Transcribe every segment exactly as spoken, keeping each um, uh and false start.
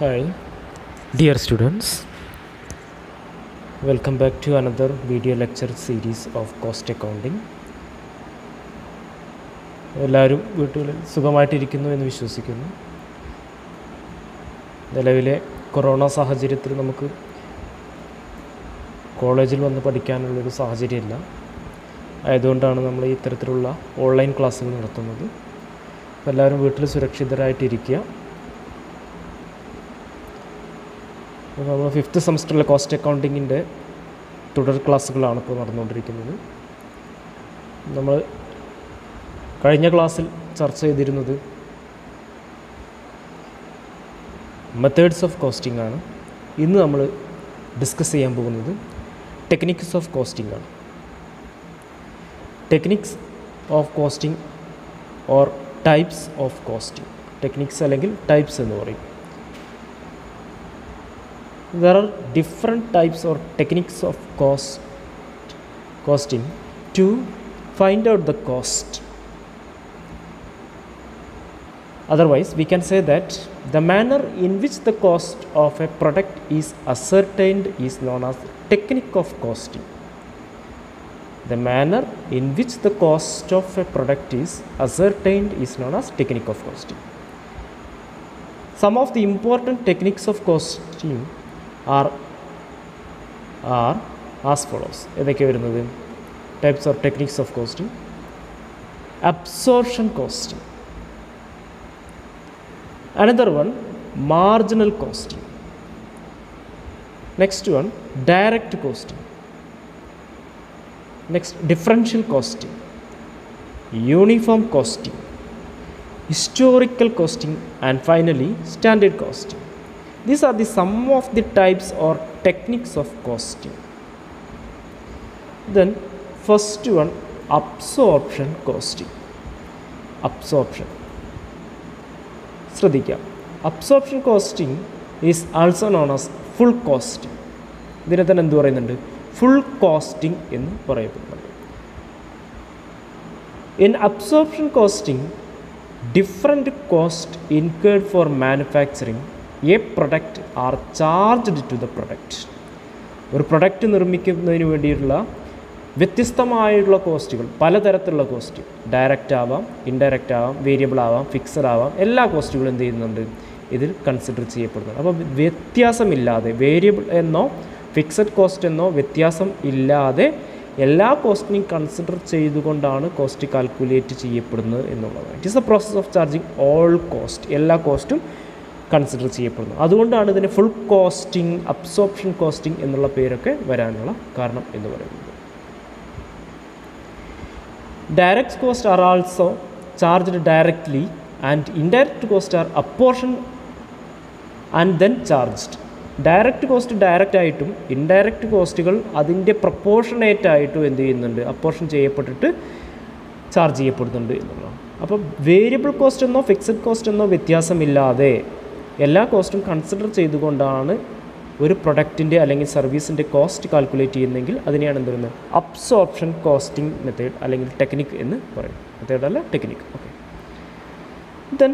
Hi dear students, welcome back to another video lecture series of cost accounting. എല്ലാവരും വീട്ടിൽ സുഖമായിട്ടിരിക്കുന്നു എന്ന് വിശ്വസിക്കുന്നു. നിലവിലെ കൊറോണ സാഹചര്യത്തിൽ നമുക്ക് കോളേജിൽ വന്ന് പഠിക്കാനുള്ളൊരു സാഹചര്യമില്ല. ആയതുകൊണ്ടാണ് നമ്മൾ ഇത്തരത്തിലുള്ള ഓൺലൈൻ ക്ലാസ്സുകൾ നടത്തുന്നത്. എല്ലാവരും വീട്ടിൽ സുരക്ഷിതരായിട്ടിരിക്കുക. നമ്മൾ ഫിഫ്ത്ത് സെമസ്റ്ററിലെ കോസ്റ്റ് അക്കൗണ്ടിങ്ങിൻ്റെ തുടർ ക്ലാസ്സുകളാണ് ഇപ്പോൾ നടന്നുകൊണ്ടിരിക്കുന്നത്. നമ്മൾ കഴിഞ്ഞ ക്ലാസ്സിൽ ചർച്ച ചെയ്തിരുന്നത് മെത്തേഡ്സ് ഓഫ് കോസ്റ്റിംഗ് ആണ്. ഇന്ന് നമ്മൾ ഡിസ്കസ് ചെയ്യാൻ പോകുന്നത് ടെക്നിക്സ് ഓഫ് കോസ്റ്റിംഗ് ആണ്. Techniques of costing or types of costing, techniques അല്ലെങ്കിൽ ടൈപ്സ് എന്ന് പറയും. There are different types or techniques of cost costing to find out the cost. Otherwise, we can say that the manner in which the cost of a product is ascertained is known as technique of costing. The manner in which the cost of a product is ascertained is known as technique of costing. Some of the important techniques of costing Are, are as follows. ഏതൊക്കെ വരുന്നത്? Types or techniques of costing. Absorption costing. Another one, marginal costing. Next one, direct costing. Next, differential costing. Uniform costing. Historical costing. And finally, standard costing. These are the sum of the types or techniques of costing. Then first one, absorption costing. Absorption. Sradhika. Absorption costing is also known as full costing. Dinathan endu parayunnundu? Full costing ennu parayunnundu. In absorption costing, different cost incurred for manufacturing a product are charged to the product. ഒരു product നിർമ്മിക്കുന്നതിന് വേണ്ടിയിട്ടുള്ള വ്യത്യസ്തമായിട്ടുള്ള കോസ്റ്റുകൾ, പലതരത്തിലുള്ള cost, direct ആവാം, indirect ആവാം, variable ആവാം, fixed ആവാം, എല്ലാ കോസ്റ്റുകളും എന്ത് ചെയ്യുന്നുണ്ട്, ഇതിൽ കൺസിഡർ ചെയ്യപ്പെടുന്നുണ്ട്. അപ്പോൾ വ്യത്യാസമില്ലാതെ, വേരിയബിൾ എന്നോ ഫിക്സഡ് കോസ്റ്റ് എന്നോ വ്യത്യാസം ഇല്ലാതെ എല്ലാ കോസ്റ്റിനും കൺസിഡർ ചെയ്തുകൊണ്ടാണ് കോസ്റ്റ് കാൽക്കുലേറ്റ് ചെയ്യപ്പെടുന്നത് എന്നുള്ളത്. It is a process of charging all cost, എല്ലാ കോസ്റ്റും കൺസിഡർ ചെയ്യപ്പെടുന്നു. അതുകൊണ്ടാണ് ഇതിന് ഫുൾ കോസ്റ്റിംഗ്, അബ്സോർപ്ഷൻ കോസ്റ്റിംഗ് എന്നുള്ള പേരൊക്കെ വരാനുള്ള കാരണം എന്ന് പറയുന്നത്. Direct cost are also charged directly and indirect cost are apportion and then charged. Direct cost direct ആയിട്ടും ഇൻഡയറക്റ്റ് കോസ്റ്റുകൾ അതിൻ്റെ പ്രപ്പോർഷനേറ്റ് ആയിട്ടും എന്ത് ചെയ്യുന്നുണ്ട്, അപ്പോർഷൻ ചെയ്യപ്പെട്ടിട്ട് ചാർജ് ചെയ്യപ്പെടുന്നുണ്ട് എന്നുള്ളതാണ്. അപ്പോൾ വേരിയബിൾ കോസ്റ്റ് എന്നോ ഫിക്സഡ് കോസ്റ്റ് എന്നോ വ്യത്യാസമില്ലാതെ എല്ലാ കോസ്റ്റും കൺസിഡർ ചെയ്തുകൊണ്ടാണ് ഒരു പ്രൊഡക്റ്റിൻ്റെ അല്ലെങ്കിൽ സർവീസിൻ്റെ കോസ്റ്റ് കാൽക്കുലേറ്റ് ചെയ്യുന്നെങ്കിൽ അതിനെയാണ് എന്ത് പറയുന്നത്, അബ്സോർപ്ഷൻ കോസ്റ്റിംഗ് മെത്തേഡ് അല്ലെങ്കിൽ ടെക്നിക് എന്ന് പറയും. മെത്തേഡ് അല്ല, technique. Okay. Then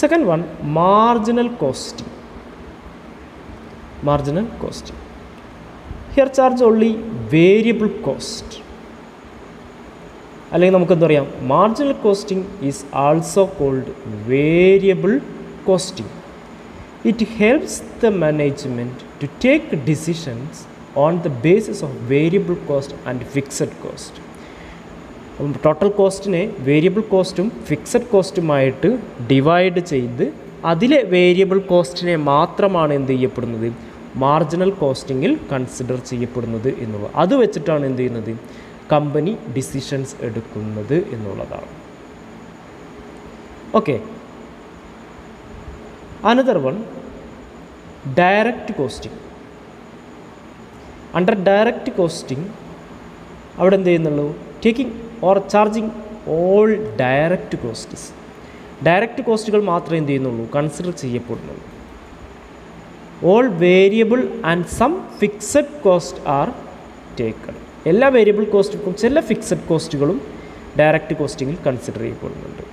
second one, marginal costing. Marginal costing here charge only variable cost. അല്ലെങ്കിൽ നമുക്കെന്താ പറയാം, marginal costing is also called variable costing. It helps the management to take decisions on the basis of variable cost and fixed cost. Total cost ne variable costum fixed costum ayittu divide cheythu adile variable cost ne mathramana endu cheyappedunathu marginal costing il consider cheyappedunathu ennulla adu vechittana endu cheyyunnathu company decisions edukkunnathu ennulladana. Okay. Another one, direct costing. Under direct costing, അവിടെ എന്ത് ചെയ്യുന്നുള്ളൂ, taking or charging all direct costs. Direct കോസ്റ്റുകൾ മാത്രമേ എന്ത് ചെയ്യുന്നുള്ളൂ, consider ചെയ്യപ്പെടുന്നുള്ളൂ. All variable and some fixed cost are taken. എല്ലാ variable കോസ്റ്റുകൾക്കും ചില ഫിക്സഡ് കോസ്റ്റുകളും ഡയറക്റ്റ് കോസ്റ്റിങ്ങിൽ കൺസിഡർ ചെയ്യപ്പെടുന്നുണ്ട്.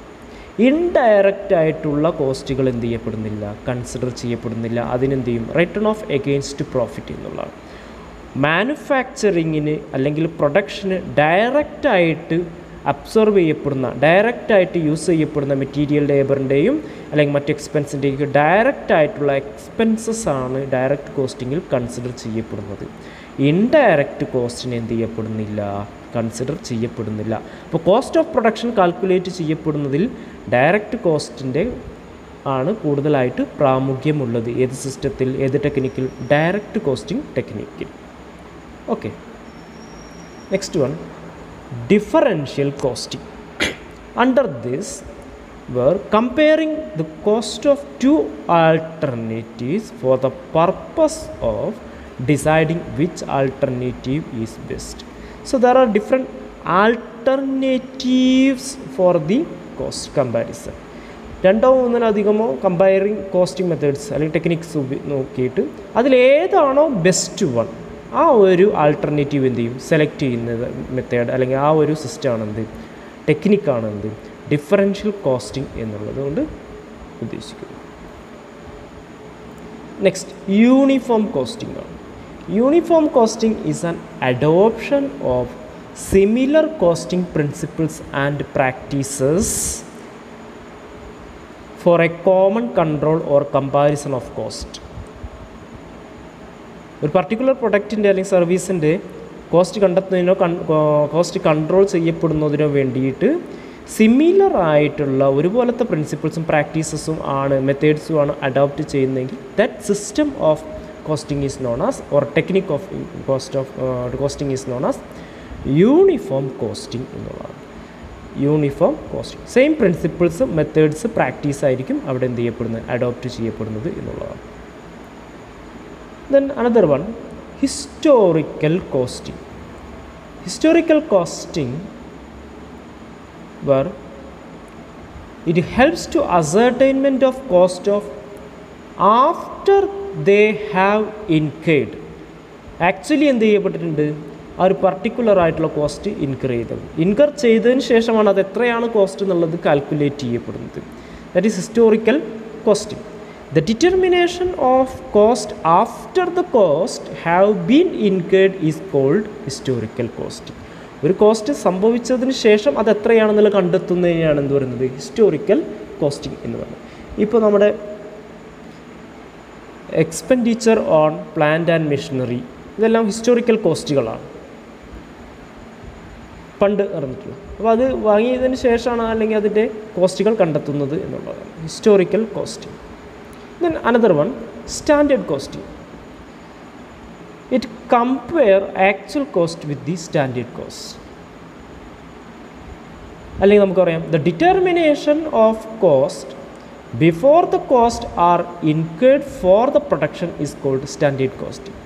indirect ആയിട്ടുള്ള കോസ്റ്റുകൾ എന്ത് ചെയ്യപ്പെടുന്നില്ല, കൺസിഡർ ചെയ്യപ്പെടുന്നില്ല. അതിനെന്ത് ചെയ്യും? റിട്ടേൺ ഓഫ് എഗെയിൻസ്റ്റ് പ്രോഫിറ്റ് എന്നുള്ളതാണ്. മാനുഫാക്ചറിങ്ങിന് അല്ലെങ്കിൽ പ്രൊഡക്ഷന് ഡയറക്റ്റായിട്ട് അബ്സോർബ് ചെയ്യപ്പെടുന്ന, ഡയറക്റ്റായിട്ട് യൂസ് ചെയ്യപ്പെടുന്ന മെറ്റീരിയൽ ലേബറിൻ്റെയും അല്ലെങ്കിൽ മറ്റ് എക്സ്പെൻസിൻ്റെയും ഡയറക്റ്റായിട്ടുള്ള എക്സ്പെൻസസ് ആണ് ഡയറക്റ്റ് കോസ്റ്റിങ്ങിൽ കൺസിഡർ ചെയ്യപ്പെടുന്നത്. ഇൻഡയറക്റ്റ് കോസ്റ്റിന് എന്ത് ചെയ്യപ്പെടുന്നില്ല, കൺസിഡർ ചെയ്യപ്പെടുന്നില്ല. അപ്പോൾ കോസ്റ്റ് ഓഫ് പ്രൊഡക്ഷൻ കാൽക്കുലേറ്റ് ചെയ്യപ്പെടുന്നതിൽ ഡയറക്റ്റ് കോസ്റ്റിൻ്റെ ആണ് കൂടുതലായിട്ട് പ്രാമുഖ്യമുള്ളത്. ഏത് സിസ്റ്റത്തിൽ, ഏത് ടെക്നിക്കിൽ? ഡയറക്റ്റ് കോസ്റ്റിംഗ് ടെക്നിക്കിൽ. Okay, next one, differential costing. Under this were comparing the cost of two alternatives for the purpose of deciding which alternative is best. So there are different alternatives for the cost comparison. രണ്ടോ മൂന്നിലധികമോ comparing costing methods അല്ലെങ്കിൽ techniques നോക്കിയിട്ട് അതിലേതാണോ best one, ആ ഒരു alternative എന്ത് ചെയ്യും, select ചെയ്യുന്നത് മെത്തേഡ് അല്ലെങ്കിൽ ആ ഒരു സിസ്റ്റമാണെന്ത്, ടെക്നിക്കാണെന്ത് ഡിഫറൻഷ്യൽ കോസ്റ്റിംഗ് എന്നുള്ളത് കൊണ്ട് ഉദ്ദേശിക്കുന്നു. നെക്സ്റ്റ് യൂണിഫോം കോസ്റ്റിംഗ് ആണ്. Uniform costing is an adoption of similar costing principles and practices for a common control or comparison of cost. ഒരു പർട്ടിക്കുലർ പ്രൊഡക്റ്റിൻ്റെ അല്ലെങ്കിൽ സർവീസിൻ്റെ കോസ്റ്റ് കണ്ടെത്തുന്നതിനോ കോസ്റ്റ് കൺട്രോൾ ചെയ്യപ്പെടുന്നതിനോ വേണ്ടിയിട്ട് സിമിലർ ആയിട്ടുള്ള ഒരുപോലത്തെ പ്രിൻസിപ്പിൾസും പ്രാക്ടീസസും ആണ്, മെത്തേഡ്സും ആണ് അഡോപ്റ്റ് ചെയ്യുന്നതെങ്കിൽ that system of costing is known as, or technique of cost of costing is known as uniform costing എന്നുള്ളതാണ്. Uniform costing same principles, methods, practice ആയിരിക്കും അവിടെ എന്ത് ചെയ്യപ്പെടുന്നത്, അഡോപ്റ്റ് ചെയ്യപ്പെടുന്നത് എന്നുള്ളതാണ്. Then another one, historical costing. Historical costing where it helps to ascertainment of cost of after they have incurred. Actually എന്ത് ചെയ്യപ്പെട്ടിട്ടുണ്ട്, ആ ഒരു പർട്ടിക്കുലറായിട്ടുള്ള കോസ്റ്റ് ഇൻകർ ചെയ്തത്, ഇൻകർ ചെയ്തതിന് ശേഷമാണ് അത് എത്രയാണ് കോസ്റ്റ് എന്നുള്ളത് കാൽക്കുലേറ്റ് ചെയ്യപ്പെടുന്നത്. That is historical costing. The determination of cost after the cost have been incurred is called historical costing. ഒരു കോസ്റ്റ് സംഭവിച്ചതിന് ശേഷം അത് എത്രയാണെന്നുള്ള കണ്ടെത്തുന്നതിനാണ് എന്ത് പറയുന്നത്, ഹിസ്റ്റോറിക്കൽ കോസ്റ്റിംഗ് എന്ന് പറയുന്നത്. ഇപ്പോൾ നമ്മുടെ expenditure on plant and machinery, ഇതെല്ലാം ഹിസ്റ്റോറിക്കൽ കോസ്റ്റുകളാണ് പണ്ട് നടന്നിട്ടുള്ളത്. അപ്പോൾ അത് വാങ്ങിയതിന് ശേഷമാണ് അല്ലെങ്കിൽ അതിൻ്റെ കോസ്റ്റുകൾ കണ്ടെത്തുന്നത് എന്നുള്ളതാണ് historical costing. Then another one, standard costing. It compare actual cost with the standard cost. അല്ലെങ്കിൽ നമുക്കറിയാം, the determination of cost before the cost are incurred for the production is called standard costing.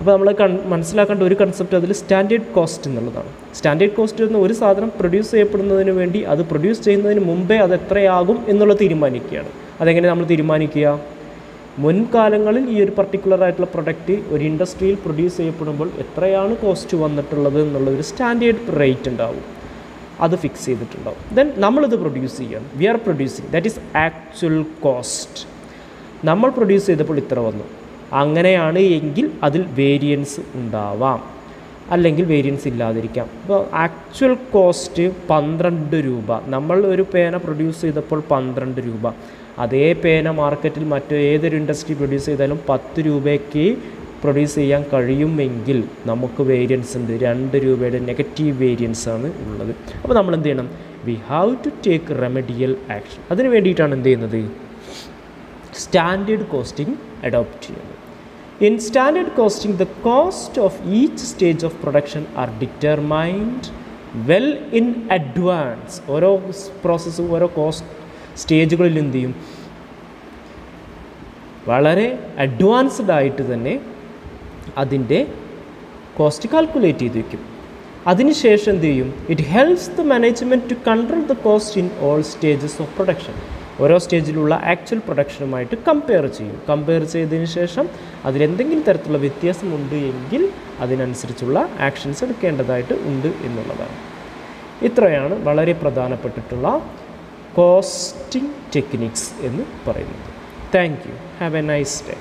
അപ്പോൾ നമ്മൾ കൺ മനസ്സിലാക്കേണ്ട ഒരു concept അതിൽ standard cost എന്നുള്ളതാണ്. Standard cost എന്ന ഒരു സാധനം പ്രൊഡ്യൂസ് ചെയ്യപ്പെടുന്നതിന് വേണ്ടി അത് പ്രൊഡ്യൂസ് ചെയ്യുന്നതിന് മുമ്പേ അത് എത്രയാകും എന്നുള്ളത് തീരുമാനിക്കുകയാണ്. അതെങ്ങനെ നമ്മൾ തീരുമാനിക്കുക? മുൻകാലങ്ങളിൽ ഈ ഒരു പർട്ടിക്കുലറായിട്ടുള്ള പ്രൊഡക്റ്റ് ഒരു ഇൻഡസ്ട്രിയിൽ പ്രൊഡ്യൂസ് ചെയ്യപ്പെടുമ്പോൾ എത്രയാണ് കോസ്റ്റ് വന്നിട്ടുള്ളത് എന്നുള്ളൊരു സ്റ്റാൻഡേർഡ് റേറ്റ് ഉണ്ടാവും, അത് ഫിക്സ് ചെയ്തിട്ടുണ്ടാവും. ദെൻ നമ്മളിത് പ്രൊഡ്യൂസ് ചെയ്യണം, we are producing, that is actual cost. നമ്മൾ പ്രൊഡ്യൂസ് ചെയ്തപ്പോൾ ഇത്ര വന്നു, അങ്ങനെയാണ് എങ്കിൽ അതിൽ വേരിയൻസ് ഉണ്ടാവാം അല്ലെങ്കിൽ വേരിയൻസ് ഇല്ലാതിരിക്കാം. ഇപ്പോൾ ആക്ച്വൽ കോസ്റ്റ് പന്ത്രണ്ട് രൂപ, നമ്മൾ ഒരു പേന പ്രൊഡ്യൂസ് ചെയ്തപ്പോൾ പന്ത്രണ്ട് രൂപ, അതേ പേന മാർക്കറ്റിൽ മറ്റോ ഏതൊരു ഇൻഡസ്ട്രി പ്രൊഡ്യൂസ് ചെയ്താലും പത്ത് രൂപയ്ക്ക് പ്രൊഡ്യൂസ് ചെയ്യാൻ കഴിയുമെങ്കിൽ നമുക്ക് വേരിയൻസ് ഉണ്ട്, രണ്ട് രൂപയുടെ നെഗറ്റീവ് വേരിയൻസ് ആണ് ഉള്ളത്. അപ്പോൾ നമ്മൾ എന്ത് ചെയ്യണം, we have to take remedial action. അതിന് വേണ്ടിയിട്ടാണ് എന്ത് ചെയ്യുന്നത്, സ്റ്റാൻഡേർഡ് കോസ്റ്റിംഗ് അഡോപ്റ്റ് ചെയ്യുന്നത്. In standard costing, the cost of each stage of production are determined well in advance. ഓരോ പ്രോസസ്സും ഓരോ കോസ്റ്റ് സ്റ്റേജുകളിൽ എന്ത് ചെയ്യും, വളരെ അഡ്വാൻസ്ഡ് ആയിട്ട് തന്നെ അതിൻ്റെ കോസ്റ്റ് കാൽക്കുലേറ്റ് ചെയ്ത് വയ്ക്കും. അതിനുശേഷം എന്ത് ചെയ്യും, it helps the management to control the cost in all stages of production. ഓരോ സ്റ്റേജിലുള്ള ആക്ച്വൽ പ്രൊഡക്ഷനുമായിട്ട് കമ്പയർ ചെയ്യും. കമ്പയർ ചെയ്തതിന് ശേഷം അതിലെന്തെങ്കിലും തരത്തിലുള്ള വ്യത്യാസമുണ്ട് എങ്കിൽ അതിനനുസരിച്ചുള്ള ആക്ഷൻസ് എടുക്കേണ്ടതായിട്ട് ഉണ്ട് എന്നുള്ളതാണ്. ഇത്രയാണ് വളരെ പ്രധാനപ്പെട്ടിട്ടുള്ള കോസ്റ്റിംഗ് ടെക്നിക്സ് എന്ന് പറയുന്നത്. Thank you. Have a nice day.